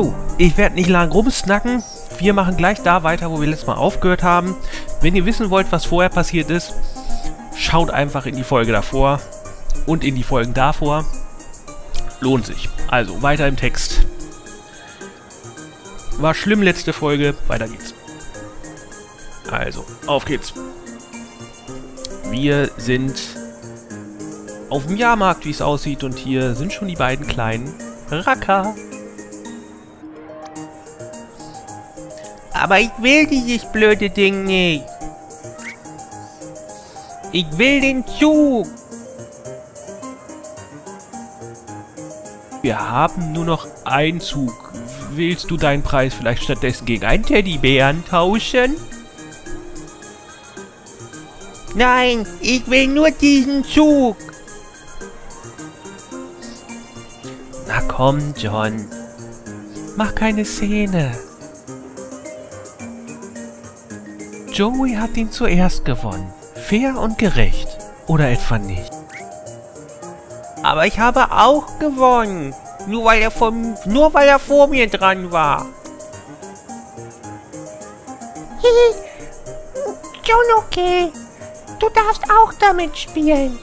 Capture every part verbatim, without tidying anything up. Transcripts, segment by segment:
So, ich werde nicht lang rumsnacken. Wir machen gleich da weiter, wo wir letztes Mal aufgehört haben. Wenn ihr wissen wollt, was vorher passiert ist, schaut einfach in die Folge davor und in die Folgen davor. Lohnt sich. Also, weiter im Text. War schlimm letzte Folge. Weiter geht's. Also, auf geht's. Wir sind auf dem Jahrmarkt, wie es aussieht. Und hier sind schon die beiden kleinen Racker. Aber ich will dieses blöde Ding nicht. Ich will den Zug. Wir haben nur noch einen Zug. Willst du deinen Preis vielleicht stattdessen gegen einen Teddybären tauschen? Nein, ich will nur diesen Zug. Na komm, John. Mach keine Szene. Joey hat ihn zuerst gewonnen. Fair und gerecht. Oder etwa nicht. Aber ich habe auch gewonnen. Nur weil er vom, nur weil er vor mir dran war. Hihi. John, okay. Du darfst auch damit spielen.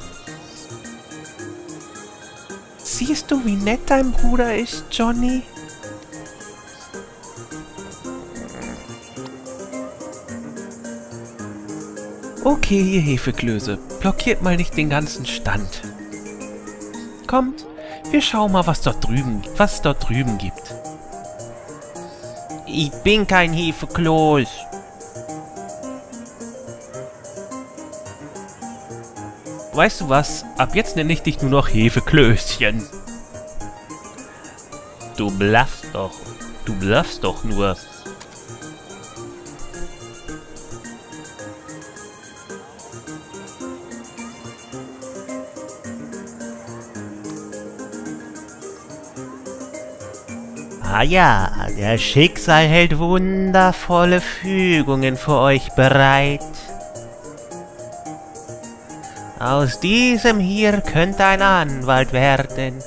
Siehst du, wie nett dein Bruder ist, Johnny? Okay, ihr Hefeklöße. Blockiert mal nicht den ganzen Stand. Kommt, wir schauen mal, was dort drüben, was dort drüben gibt. Ich bin kein Hefekloß. Weißt du was? Ab jetzt nenne ich dich nur noch Hefeklößchen. Du bluffst doch. Du bluffst doch nur. Ah ja, der Schicksal hält wundervolle Fügungen für euch bereit. Aus diesem hier könnte ein Anwalt werden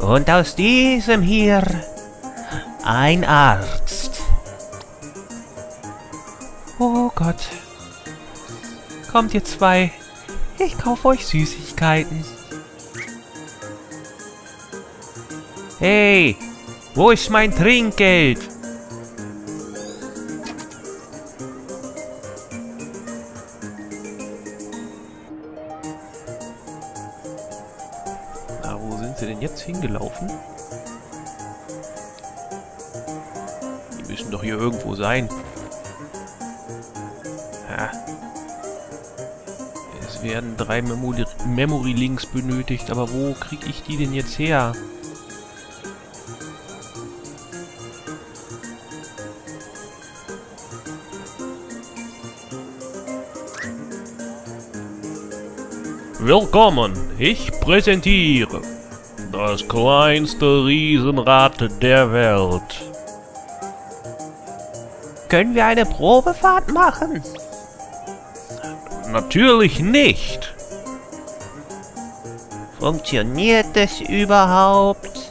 und aus diesem hier ein Arzt. Oh Gott. Kommt ihr zwei, ich kaufe euch Süßigkeiten. Hey, wo ist mein Trinkgeld? Jetzt hingelaufen? Die müssen doch hier irgendwo sein. Ha. Es werden drei Memori- Memory-Links benötigt, aber wo kriege ich die denn jetzt her? Willkommen, ich präsentiere das kleinste Riesenrad der Welt. Können wir eine Probefahrt machen? Natürlich nicht. Funktioniert es überhaupt?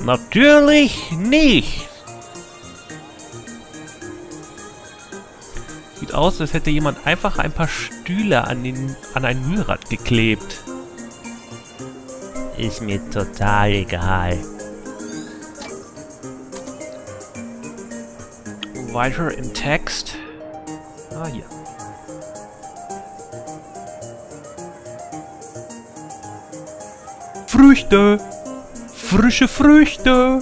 Natürlich nicht. Sieht aus, als hätte jemand einfach ein paar Stühle an, den, an ein Mühlrad geklebt. Ist mir total egal. Weiter im Text. Ah, hier. Früchte. Frische Früchte.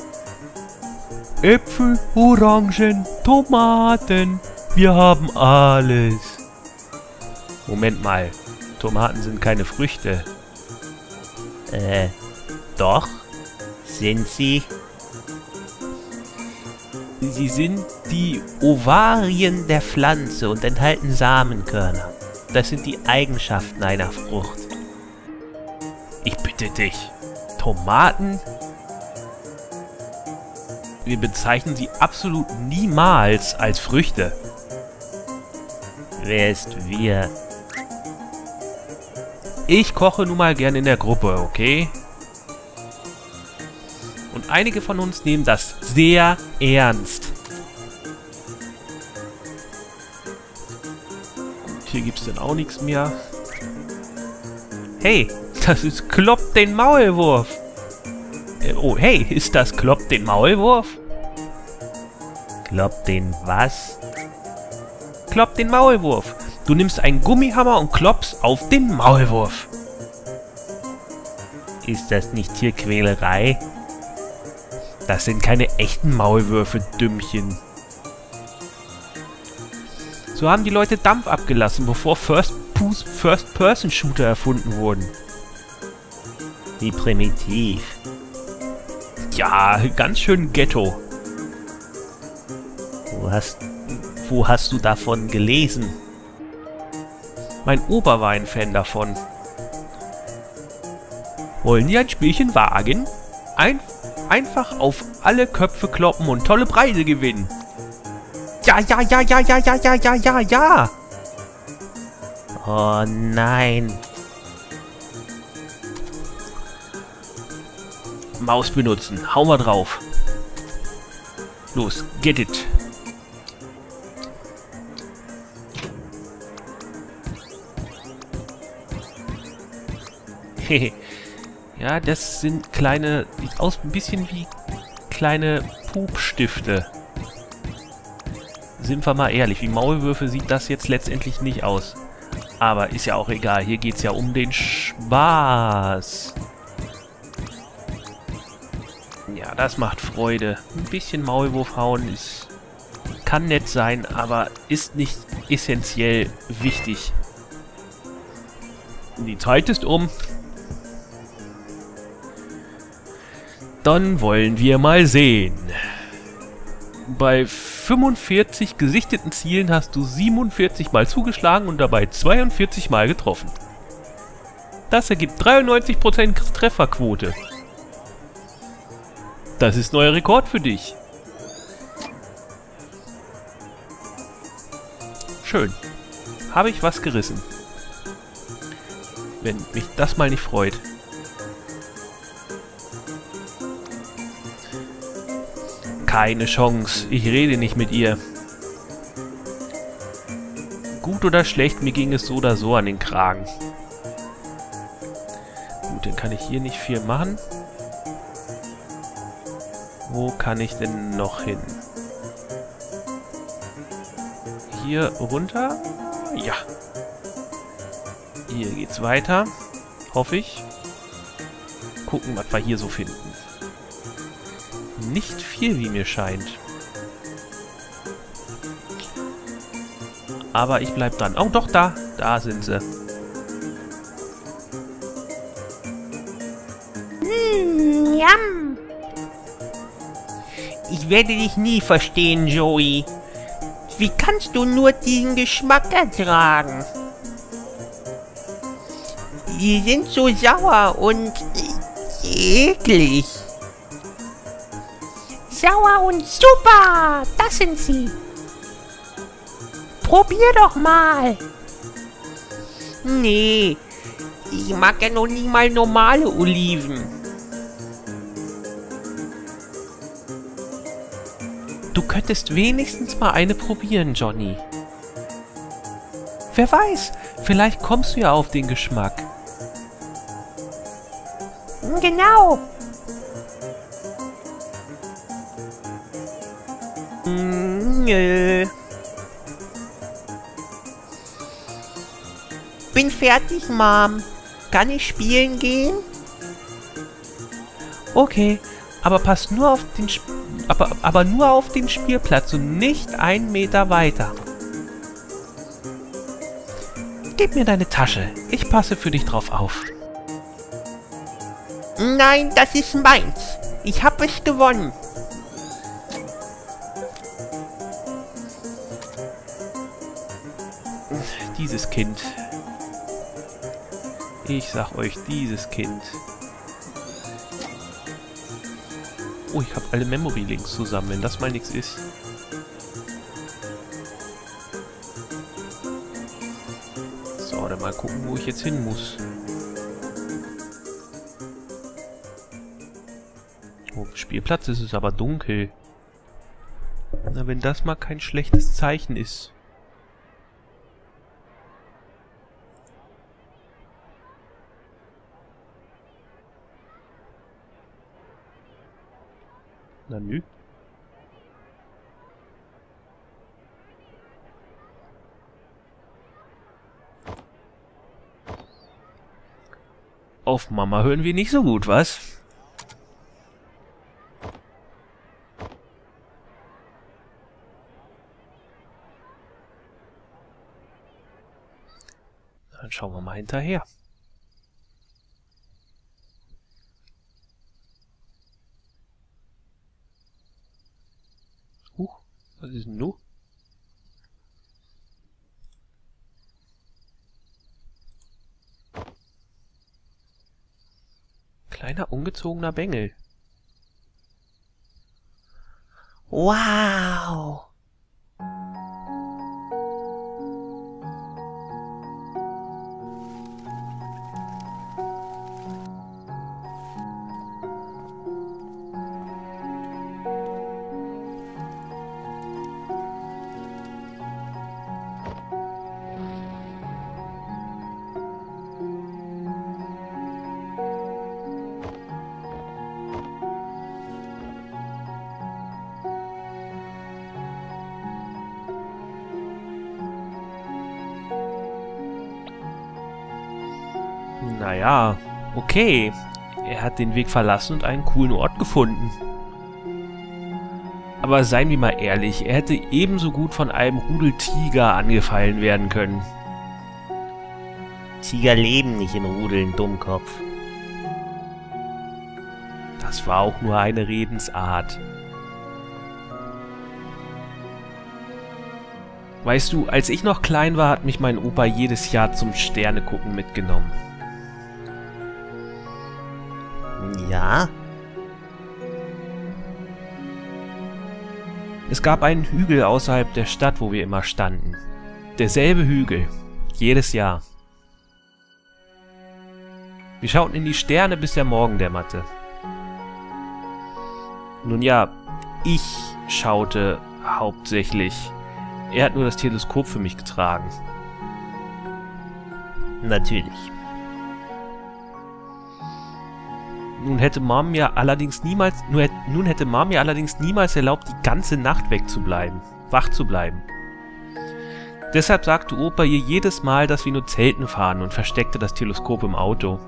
Äpfel, Orangen, Tomaten. Wir haben alles. Moment mal. Tomaten sind keine Früchte. Äh, doch? Sind sie? Sie sind die Ovarien der Pflanze und enthalten Samenkörner. Das sind die Eigenschaften einer Frucht. Ich bitte dich. Tomaten? Wir bezeichnen sie absolut niemals als Früchte. Wer ist wir? Ich koche nun mal gern in der Gruppe, okay? Und einige von uns nehmen das sehr ernst. Und hier gibt es dann auch nichts mehr. Hey, das ist Klopp den Maulwurf. Äh, oh, hey, ist das Klopp den Maulwurf? Klopp den was? Klopp den Maulwurf. Du nimmst einen Gummihammer und kloppst auf den Maulwurf. Ist das nicht Tierquälerei? Das sind keine echten Maulwürfe, Dümmchen. So haben die Leute Dampf abgelassen, bevor First-Person-Shooter erfunden wurden. Wie primitiv. Ja, ganz schön Ghetto. Wo hast, wo hast du davon gelesen? Mein Opa war ein Fan davon. Wollen die ein Spielchen wagen? Ein, einfach auf alle Köpfe kloppen und tolle Preise gewinnen. Ja, ja, ja, ja, ja, ja, ja, ja, ja, ja. Oh nein. Maus benutzen. Hau mal drauf. Los, get it. Hehe. Ja, das sind kleine, sieht aus ein bisschen wie kleine Pupstifte. Sind wir mal ehrlich, wie Maulwürfe sieht das jetzt letztendlich nicht aus. Aber ist ja auch egal, hier geht's ja um den Spaß. Ja, das macht Freude. Ein bisschen Maulwurf hauen ist, kann nett sein, aber ist nicht essentiell wichtig. Die Zeit ist um. Dann wollen wir mal sehen. Bei fünfundvierzig gesichteten Zielen hast du siebenundvierzig Mal zugeschlagen und dabei zweiundvierzig Mal getroffen. Das ergibt dreiundneunzig Prozent Trefferquote. Das ist neuer Rekord für dich. Schön. Habe ich was gerissen. Wenn mich das mal nicht freut. Keine Chance, ich rede nicht mit ihr. Gut oder schlecht, mir ging es so oder so an den Kragen. Gut, dann kann ich hier nicht viel machen. Wo kann ich denn noch hin? Hier runter? Ja. Hier geht's weiter, hoffe ich. Gucken, was wir hier so finden. Nicht viel, wie mir scheint. Aber ich bleib dran. Oh, doch, da. Da sind sie. Mm, yum. Ich werde dich nie verstehen, Joey. Wie kannst du nur diesen Geschmack ertragen? Die sind so sauer und eklig. Sauer und super! Das sind sie! Probier doch mal! Nee, ich mag ja noch nicht mal normale Oliven. Du könntest wenigstens mal eine probieren, Johnny. Wer weiß, vielleicht kommst du ja auf den Geschmack. Genau! Bin fertig, Mom. Kann ich spielen gehen? Okay, aber pass nur auf den Sp aber, aber nur auf den Spielplatz und nicht einen Meter weiter. Gib mir deine Tasche. Ich passe für dich drauf auf. Nein, das ist meins. Ich habe es gewonnen. Dieses Kind. Ich sag euch, dieses Kind. Oh, ich habe alle Memory-Links zusammen, wenn das mal nichts ist. So, dann mal gucken, wo ich jetzt hin muss. Oh, Spielplatz, es ist aber dunkel. Na, wenn das mal kein schlechtes Zeichen ist. Na nö. Auf Mama hören wir nicht so gut, was? Dann schauen wir mal hinterher. Huch, was ist denn nun? Kleiner ungezogener Bengel. Wow! Naja, okay. Er hat den Weg verlassen und einen coolen Ort gefunden. Aber seien wir mal ehrlich, er hätte ebenso gut von einem Rudel Tiger angefallen werden können. Tiger leben nicht in Rudeln, Dummkopf. Das war auch nur eine Redensart. Weißt du, als ich noch klein war, hat mich mein Opa jedes Jahr zum Sternegucken mitgenommen. Ja? Es gab einen Hügel außerhalb der Stadt, wo wir immer standen. Derselbe Hügel. Jedes Jahr. Wir schauten in die Sterne, bis der Morgen dämmerte. Nun ja, ich schaute hauptsächlich. Er hat nur das Teleskop für mich getragen. Natürlich. Nun hätte Mom mir allerdings niemals, nur, nun hätte Mom mir allerdings niemals erlaubt, die ganze Nacht wegzubleiben, wach zu bleiben. Deshalb sagte Opa ihr jedes Mal, dass wir nur Zelten fahren und versteckte das Teleskop im Auto.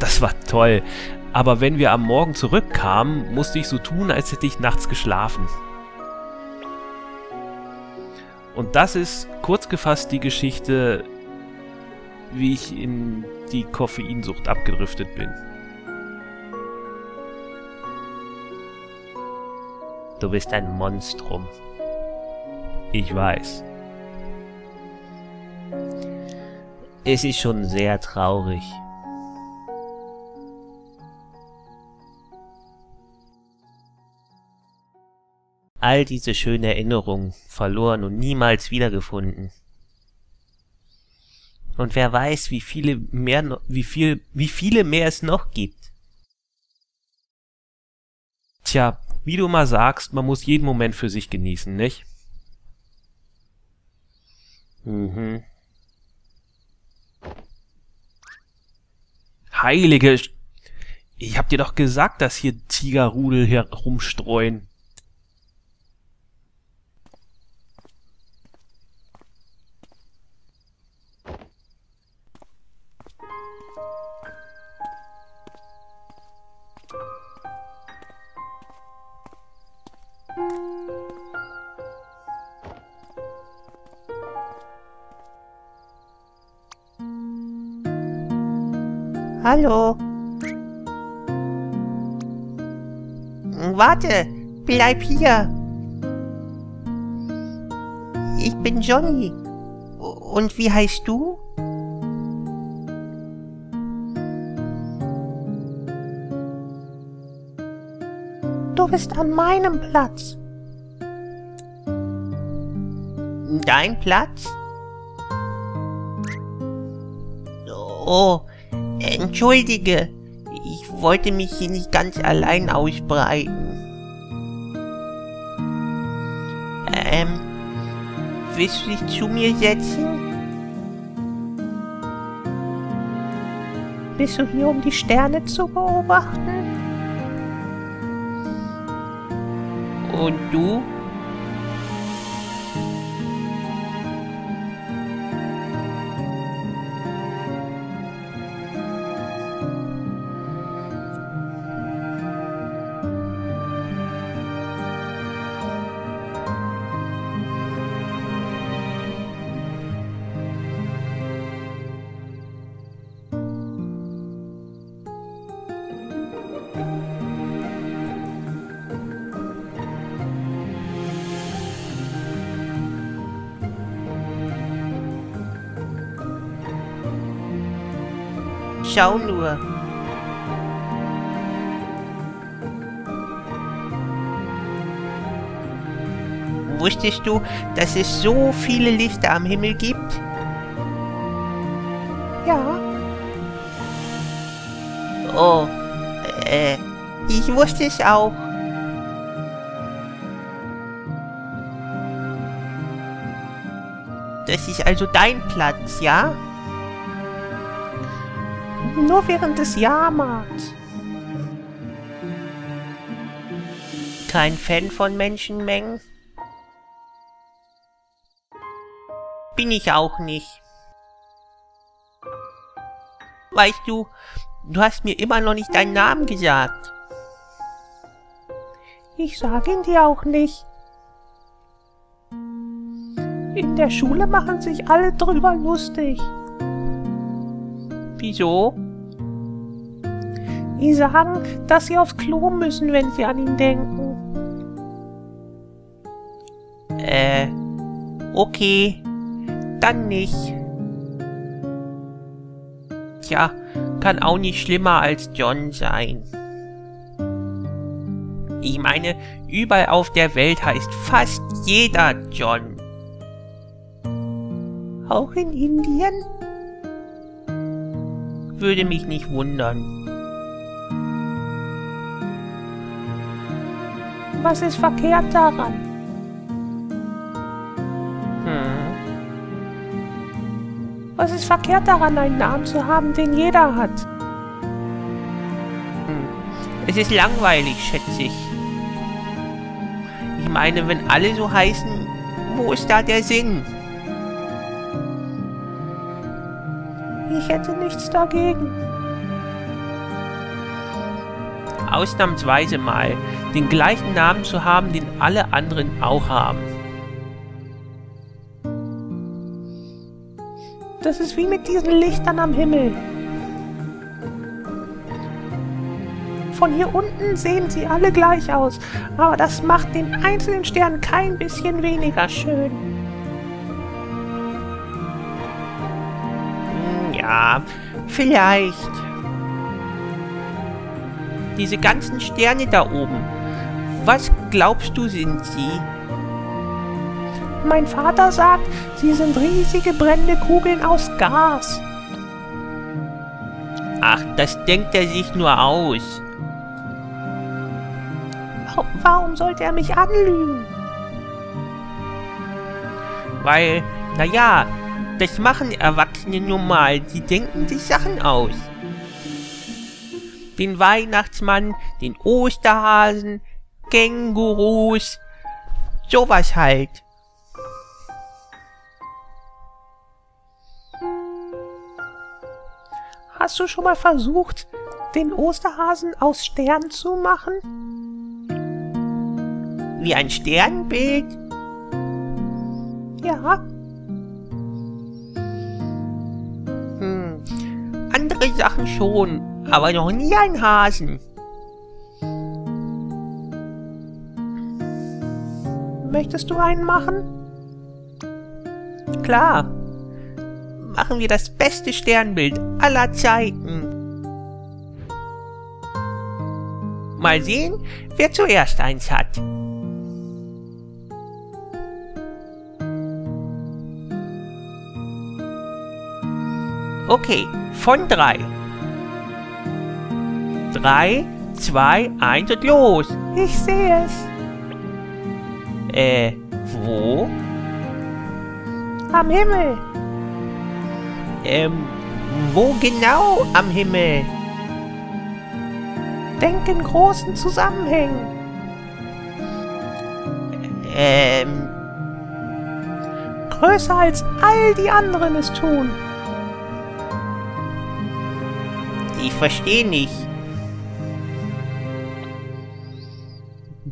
Das war toll, aber wenn wir am Morgen zurückkamen, musste ich so tun, als hätte ich nachts geschlafen. Und das ist, kurz gefasst, die Geschichte, wie ich in die Koffeinsucht abgedriftet bin. Du bist ein Monstrum. Ich weiß. Es ist schon sehr traurig. All diese schönen Erinnerungen verloren und niemals wiedergefunden. Und wer weiß, wie viele mehr, wie viel, wie viele mehr es noch gibt. Tja, wie du mal sagst, man muss jeden Moment für sich genießen, nicht? Mhm. Heilige... Sch- ich hab dir doch gesagt, dass hier Tigerrudel herumstreuen. Hallo. Warte, bleib hier. Ich bin Johnny. Und wie heißt du? Du bist an meinem Platz. Dein Platz? Oh. Entschuldige, ich wollte mich hier nicht ganz allein ausbreiten. Ähm, willst du dich zu mir setzen? Bist du hier, um die Sterne zu beobachten? Und du? Schau nur. Wusstest du, dass es so viele Lichter am Himmel gibt? Ja. Oh, äh, ich wusste es auch. Das ist also dein Platz, ja? Nur während des Jahrmarkts. Kein Fan von Menschenmengen? Bin ich auch nicht. Weißt du, du hast mir immer noch nicht deinen Namen gesagt. Ich sage ihn dir auch nicht. In der Schule machen sich alle drüber lustig. Wieso? Die sagen, dass sie aufs Klo müssen, wenn sie an ihn denken. Äh, okay, dann nicht. Tja, kann auch nicht schlimmer als John sein. Ich meine, überall auf der Welt heißt fast jeder John. Auch in Indien? Würde mich nicht wundern. Was ist verkehrt daran? Hm. Was ist verkehrt daran, einen Namen zu haben, den jeder hat? Hm. Es ist langweilig, schätze ich. Ich meine, wenn alle so heißen, wo ist da der Sinn? Ich hätte nichts dagegen. Ausnahmsweise mal, den gleichen Namen zu haben, den alle anderen auch haben. Das ist wie mit diesen Lichtern am Himmel. Von hier unten sehen sie alle gleich aus, aber das macht den einzelnen Stern kein bisschen weniger schön. Ja, vielleicht. Diese ganzen Sterne da oben, was glaubst du, sind sie? Mein Vater sagt, sie sind riesige brennende Kugeln aus Gas. Ach, das denkt er sich nur aus. Warum sollte er mich anlügen? Weil, naja... Das machen Erwachsene nun mal, die denken sich Sachen aus. Den Weihnachtsmann, den Osterhasen, Kängurus, sowas halt. Hast du schon mal versucht, den Osterhasen aus Stern zu machen? Wie ein Sternbild? Ja. Andere Sachen schon, aber noch nie ein Hasen. Möchtest du einen machen? Klar. Machen wir das beste Sternbild aller Zeiten. Mal sehen, wer zuerst eins hat. Okay, von drei. drei, zwei, eins und los. Ich sehe es. Äh, wo? Am Himmel. Ähm, wo genau am Himmel? Denk in großen Zusammenhängen. Ähm. Größer als all die anderen es tun. Ich verstehe nicht.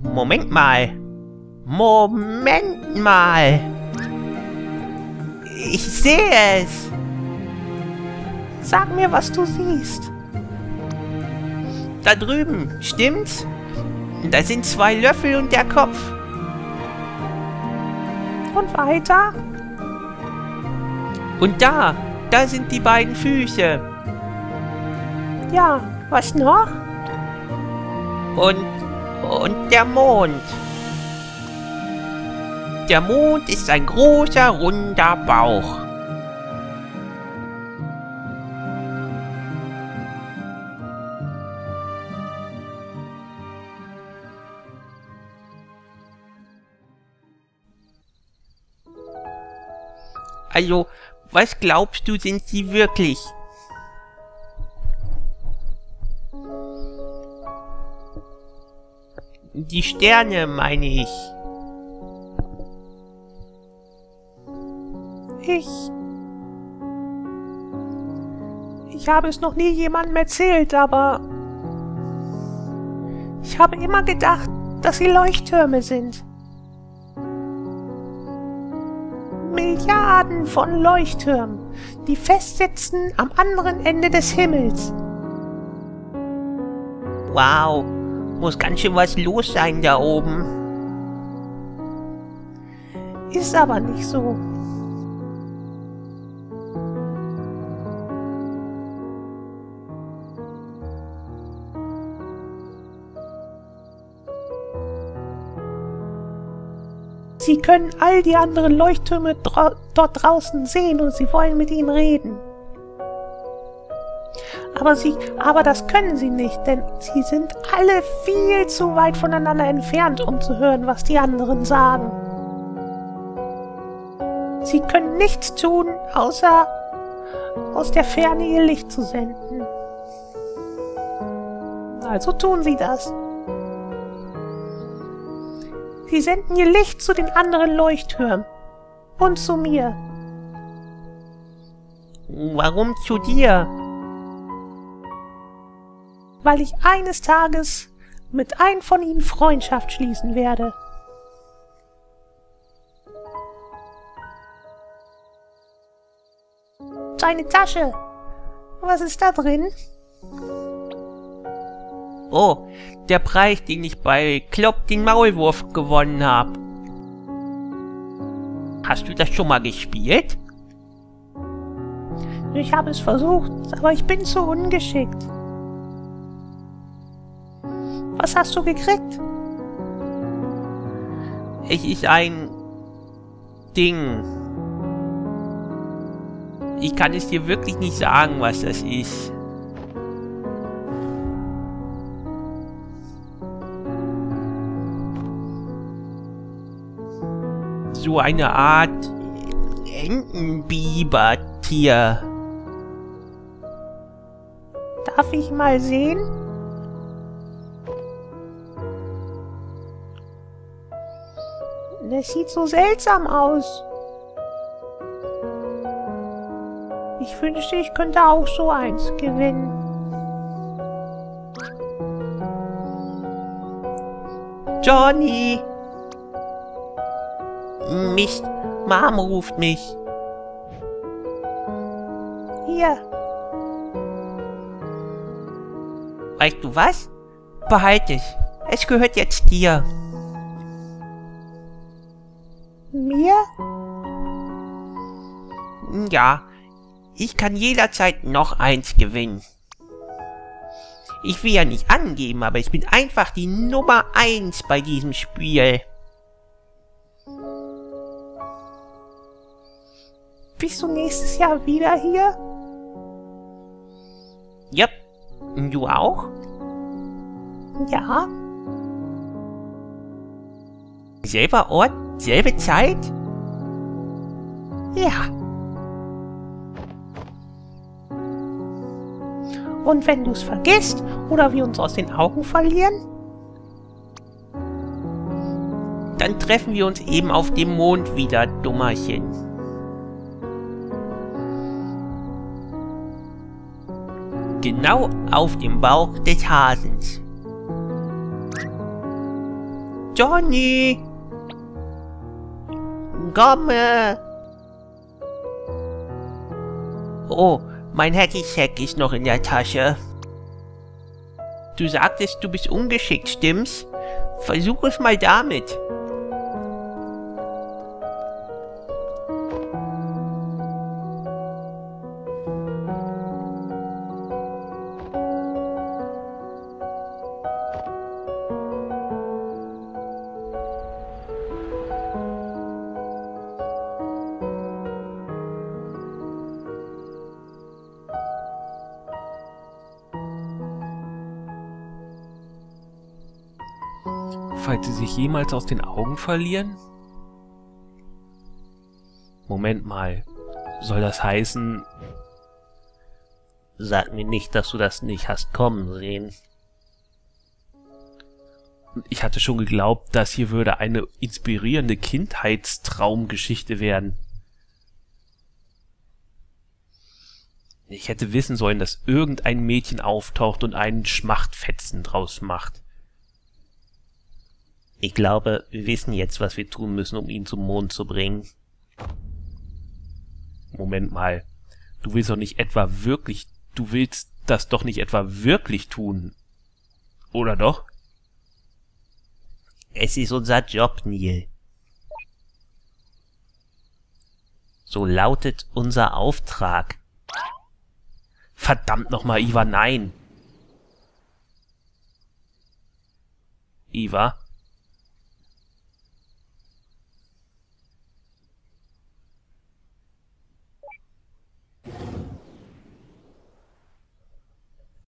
Moment mal. Moment mal. Ich sehe es. Sag mir, was du siehst. Da drüben, stimmt's? Da sind zwei Löffel und der Kopf. Und weiter? Und da, da sind die beiden Füße. Ja, was noch? Und, und der Mond. Der Mond ist ein großer, runder Bauch. Also, was glaubst du, sind sie wirklich? Die Sterne, meine ich. Ich... Ich habe es noch nie jemandem erzählt, aber... Ich habe immer gedacht, dass sie Leuchttürme sind. Milliarden von Leuchttürmen, die festsitzen am anderen Ende des Himmels. Wow, muss ganz schön was los sein da oben. Ist aber nicht so. Sie können all die anderen Leuchttürme dra- dort draußen sehen und sie wollen mit ihnen reden. Aber sie, aber das können sie nicht, denn sie sind alle viel zu weit voneinander entfernt, um zu hören, was die anderen sagen. Sie können nichts tun, außer aus der Ferne ihr Licht zu senden. Also tun sie das. Sie senden ihr Licht zu den anderen Leuchttürmen. Und zu mir. Warum zu dir? Weil ich eines Tages mit einem von ihnen Freundschaft schließen werde. Deine Tasche. Was ist da drin? Oh, der Preis, den ich bei Klopp den Maulwurf gewonnen habe. Hast du das schon mal gespielt? Ich habe es versucht, aber ich bin zu ungeschickt. Was hast du gekriegt? Es ist ein... Ding. Ich kann es dir wirklich nicht sagen, was das ist. So eine Art Entenbibertier. Darf ich mal sehen? Das sieht so seltsam aus. Ich wünschte, ich könnte auch so eins gewinnen. Johnny! Mist, Mom ruft mich. Hier. Weißt du was? Behalte es. Es gehört jetzt dir. Mir? Ja, ich kann jederzeit noch eins gewinnen. Ich will ja nicht angeben, aber ich bin einfach die Nummer eins bei diesem Spiel. Bist du nächstes Jahr wieder hier? Yep. Du auch? Ja. Selber Ort, selbe Zeit? Ja. Und wenn du es vergisst oder wir uns aus den Augen verlieren? Dann treffen wir uns eben auf dem Mond wieder, Dummerchen. Genau auf dem Bauch des Hasens. Johnny! Komme! Oh, mein Hacky-Sack ist noch in der Tasche. Du sagtest, du bist ungeschickt, stimmt's? Versuch es mal damit. Falls sie sich jemals aus den Augen verlieren? Moment mal, soll das heißen... Sag mir nicht, dass du das nicht hast kommen sehen. Ich hatte schon geglaubt, das hier würde eine inspirierende Kindheitstraumgeschichte werden. Ich hätte wissen sollen, dass irgendein Mädchen auftaucht und einen Schmachtfetzen draus macht. Ich glaube, wir wissen jetzt, was wir tun müssen, um ihn zum Mond zu bringen. Moment mal. Du willst doch nicht etwa wirklich... Du willst das doch nicht etwa wirklich tun. Oder doch? Es ist unser Job, Neil. So lautet unser Auftrag. Verdammt nochmal, Eva, nein! Eva...